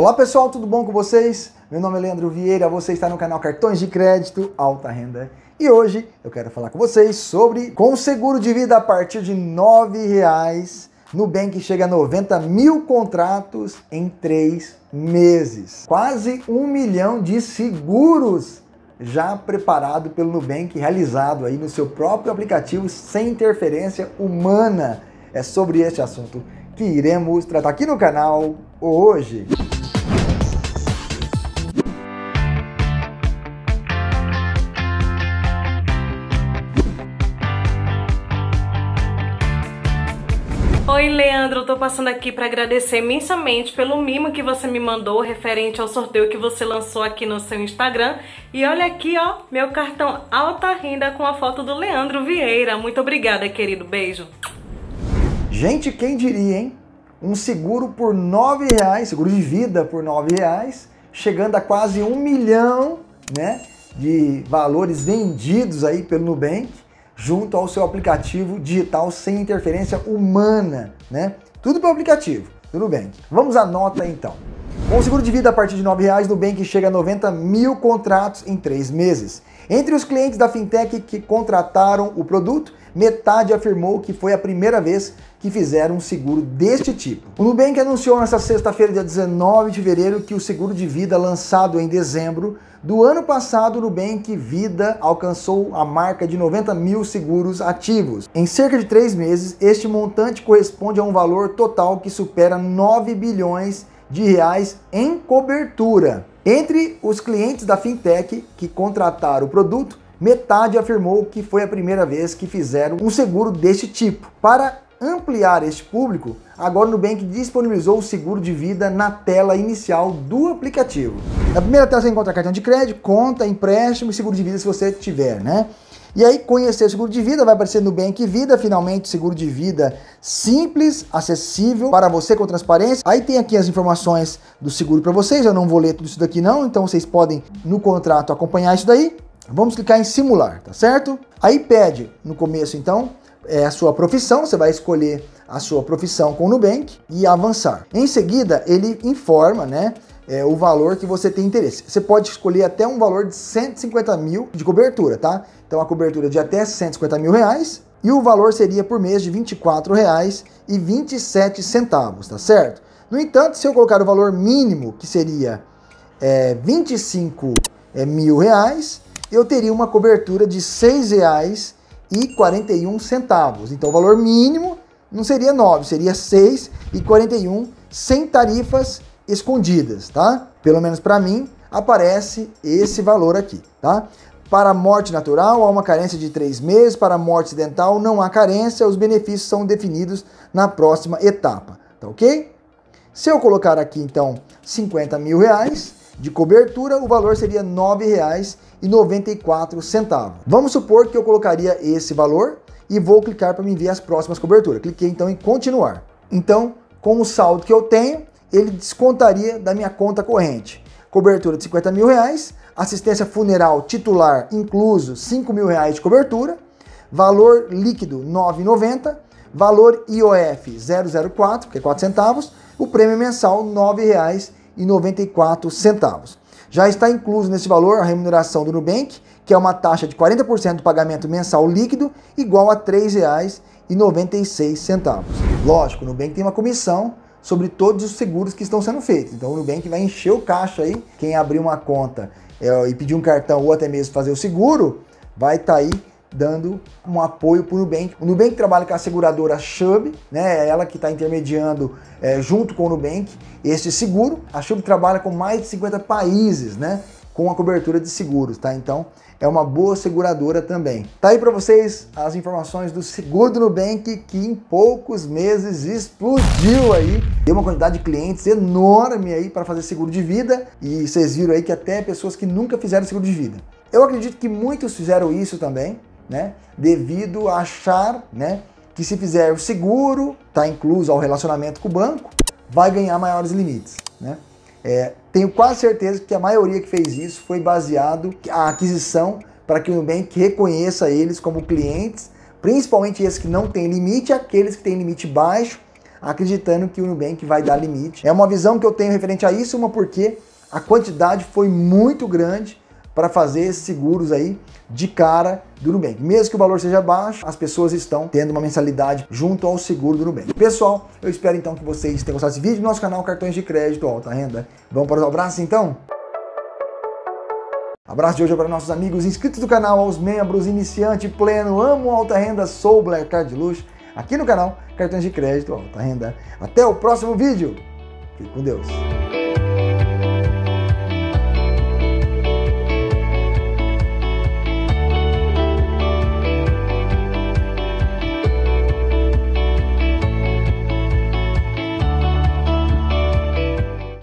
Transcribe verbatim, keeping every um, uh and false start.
Olá pessoal, tudo bom com vocês? Meu nome é Leandro Vieira, você está no canal Cartões de Crédito Alta Renda. E hoje eu quero falar com vocês sobre com seguro de vida a partir de nove reais, Nubank chega a noventa mil contratos em três meses. Quase um milhão de seguros já preparado pelo Nubank, realizado aí no seu próprio aplicativo sem interferência humana. É sobre este assunto que iremos tratar aqui no canal hoje. Oi Leandro, eu tô passando aqui para agradecer imensamente pelo mimo que você me mandou referente ao sorteio que você lançou aqui no seu Instagram. E olha aqui, ó, meu cartão Alta Renda com a foto do Leandro Vieira. Muito obrigada, querido. Beijo. Gente, quem diria, hein? Um seguro por nove reais, seguro de vida por nove reais, chegando a quase um milhão, né, de valores vendidos aí pelo Nubank, junto ao seu aplicativo digital sem interferência humana, né? Tudo pelo aplicativo do Nubank. Vamos à nota então. Com o seguro de vida a partir de nove reais, Nubank chega a noventa mil contratos em três meses. Entre os clientes da fintech que contrataram o produto, metade afirmou que foi a primeira vez que fizeram um seguro deste tipo. O Nubank anunciou nesta sexta-feira, dia dezenove de fevereiro, que o seguro de vida lançado em dezembro do ano passado, o Nubank Vida, alcançou a marca de noventa mil seguros ativos. Em cerca de três meses, este montante corresponde a um valor total que supera nove bilhões de reais em cobertura. Entre os clientes da fintech que contrataram o produto, metade afirmou que foi a primeira vez que fizeram um seguro deste tipo. Para ampliar este público, agora o Nubank disponibilizou o seguro de vida na tela inicial do aplicativo. Na primeira tela você encontra cartão de crédito, conta, empréstimo e seguro de vida se você tiver, né? E aí, conhecer o seguro de vida, vai aparecer Nubank Vida, finalmente seguro de vida simples, acessível, para você com transparência. Aí tem aqui as informações do seguro para vocês, eu não vou ler tudo isso daqui não, então vocês podem no contrato acompanhar isso daí. Vamos clicar em simular, tá certo? Aí pede, no começo então, é a sua profissão, você vai escolher a sua profissão com o Nubank e avançar. Em seguida, ele informa, né, é, o valor que você tem interesse. Você pode escolher até um valor de cento e cinquenta mil de cobertura, tá? Então a cobertura é de até cento e cinquenta mil reais e o valor seria por mês de vinte e quatro reais e vinte e sete centavos, tá certo? No entanto, se eu colocar o valor mínimo, que seria é, vinte e cinco mil reais, eu teria uma cobertura de seis reais e quarenta e um centavos. Então o valor mínimo não seria nove, seria seis e quarenta e um sem tarifas escondidas, tá? Pelo menos para mim aparece esse valor aqui, tá? Para a morte natural há uma carência de três meses, para a morte dental não há carência, os benefícios são definidos na próxima etapa, tá ok? Se eu colocar aqui então cinquenta mil reais de cobertura, o valor seria nove reais e noventa e quatro centavos. Vamos supor que eu colocaria esse valor e vou clicar para me ver as próximas coberturas. Cliquei então em continuar. Então, com o saldo que eu tenho, ele descontaria da minha conta corrente. Cobertura de cinquenta mil reais, assistência funeral titular incluso cinco mil reais de cobertura, valor líquido nove reais e noventa centavos, valor I O F zero zero quatro, que é quatro centavos, o prêmio mensal nove reais e noventa e quatro centavos. Já está incluso nesse valor a remuneração do Nubank, que é uma taxa de quarenta por cento do pagamento mensal líquido, igual a três reais e noventa e seis centavos. Lógico, o Nubank tem uma comissão sobre todos os seguros que estão sendo feitos. Então o Nubank vai encher o caixa aí. Quem abrir uma conta é, e pedir um cartão ou até mesmo fazer o seguro, vai estar tá aí dando um apoio para o Nubank. O Nubank trabalha com a seguradora Chubb, né? É ela que está intermediando é, junto com o Nubank este seguro. A Chubb trabalha com mais de cinquenta países, né? Com a cobertura de seguros, tá? Então é uma boa seguradora também. Tá aí para vocês as informações do seguro do Nubank, que em poucos meses explodiu aí. Deu uma quantidade de clientes enorme aí para fazer seguro de vida e vocês viram aí que até pessoas que nunca fizeram seguro de vida. Eu acredito que muitos fizeram isso também, né, devido a achar, né, que se fizer o seguro, tá incluso ao relacionamento com o banco, vai ganhar maiores limites, né? É, tenho quase certeza que a maioria que fez isso foi baseado a aquisição para que o Nubank reconheça eles como clientes, principalmente esses que não têm limite, aqueles que têm limite baixo, acreditando que o Nubank vai dar limite. É uma visão que eu tenho referente a isso, uma porque a quantidade foi muito grande para fazer esses seguros aí de cara do Nubank. Mesmo que o valor seja baixo, as pessoas estão tendo uma mensalidade junto ao seguro do Nubank. Pessoal, eu espero então que vocês tenham gostado desse vídeo do nosso canal Cartões de Crédito Alta Renda. Vamos para os abraços então? Abraço de hoje é para nossos amigos inscritos do canal, aos membros, iniciante, pleno, amo alta renda, sou Black Card de Luxo, aqui no canal Cartões de Crédito Alta Renda. Até o próximo vídeo. Fique com Deus.